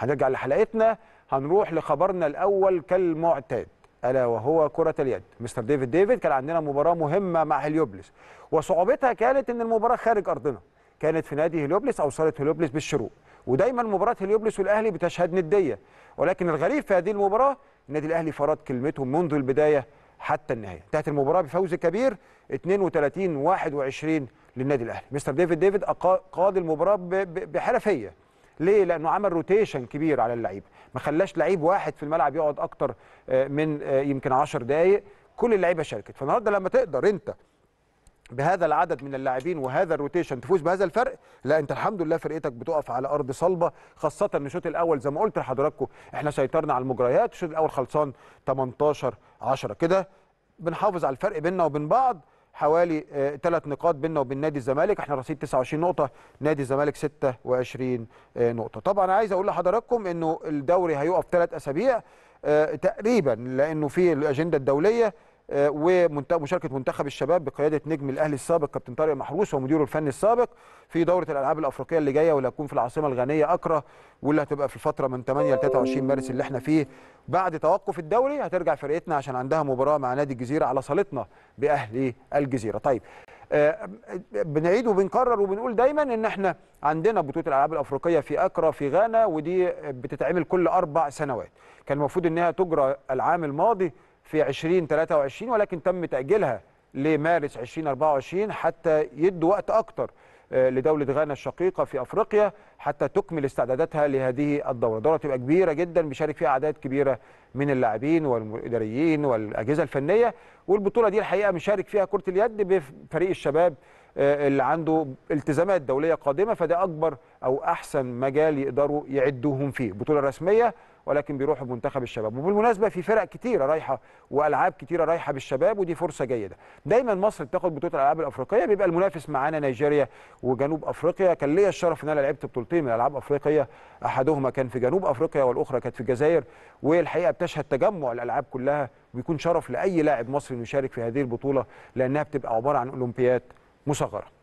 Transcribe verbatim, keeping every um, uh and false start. هنرجع لحلقتنا، هنروح لخبرنا الأول كالمعتاد، ألا وهو كرة اليد. مستر ديفيد ديفيد كان عندنا مباراة مهمة مع هليوبوليس، وصعوبتها كانت إن المباراة خارج أرضنا، كانت في نادي هليوبوليس، أوصلت هليوبوليس بالشروق، ودايما مباراة هليوبوليس والأهلي بتشهد ندية، ولكن الغريب في هذه المباراة النادي الأهلي فرض كلمته منذ البداية حتى النهاية. انتهت المباراة بفوز كبير اثنين وثلاثين واحد وعشرين للنادي الأهلي. مستر ديفيد ديفيد قاضي المباراة بحرفية. ليه؟ لأنه عمل روتيشن كبير على اللعيبة، ما خلاش لعيب واحد في الملعب يقعد أكتر من يمكن عشر دقايق، كل اللعيبة شاركت. فالنهارده لما تقدر أنت بهذا العدد من اللاعبين وهذا الروتيشن تفوز بهذا الفرق، لا انت الحمد لله فرقتك بتقف على ارض صلبه، خاصه ان الشوط الاول زي ما قلت لحضراتكم احنا سيطرنا على المجريات، الشوط الاول خلصان ثمانية عشر عشرة، كده بنحافظ على الفرق بيننا وبين بعض حوالي ثلاث نقاط بيننا وبين نادي الزمالك، احنا رصيد تسعة وعشرين نقطة، نادي الزمالك ستة وعشرين نقطة. طبعا عايز اقول لحضراتكم انه الدوري هيقف ثلاث اسابيع اه تقريبا، لانه في الاجنده الدوليه ومشاركه منتخب الشباب بقياده نجم الاهلي السابق كابتن طارق محروس ومديره الفني السابق في دوره الالعاب الافريقيه اللي جايه، واللي هتكون في العاصمه الغانيه أكرا، واللي هتبقى في الفتره من ثمانية ل ثلاثة وعشرين مارس اللي احنا فيه. بعد توقف الدوري هترجع فرقتنا عشان عندها مباراه مع نادي الجزيره على صالتنا باهلي الجزيره. طيب بنعيد وبنكرر وبنقول دايما ان احنا عندنا بطوله الالعاب الافريقيه في أكرا في غانا، ودي بتتعمل كل اربع سنوات، كان المفروض انها تجرى العام الماضي في عشرين ثلاثة وعشرين، ولكن تم تأجيلها لمارس عشرين أربعة وعشرين حتى يدوا وقت أكتر لدولة غانا الشقيقة في أفريقيا حتى تكمل استعداداتها لهذه الدورة. الدورة تبقى كبيرة جدا، بيشارك فيها أعداد كبيرة من اللاعبين والإداريين والأجهزة الفنية، والبطولة دي الحقيقة مشارك فيها كرة اليد بفريق الشباب اللي عنده التزامات دولية قادمة، فده أكبر أو أحسن مجال يقدروا يعدوهم فيه، بطولة رسمية ولكن بيروحوا بمنتخب الشباب. وبالمناسبه في فرق كتيره رايحه والعاب كتيره رايحه بالشباب، ودي فرصه جيده. دايما مصر بتاخد بطوله الالعاب الافريقيه، بيبقى المنافس معانا نيجيريا وجنوب افريقيا. كان ليا الشرف ان انا لعبت بطولتين من العاب افريقيه، احدهما كان في جنوب افريقيا والاخرى كانت في الجزائر، والحقيقه بتشهد تجمع الالعاب كلها، وبيكون شرف لاي لاعب مصري انه يشارك في هذه البطوله، لانها بتبقى عباره عن اولمبياد مصغره.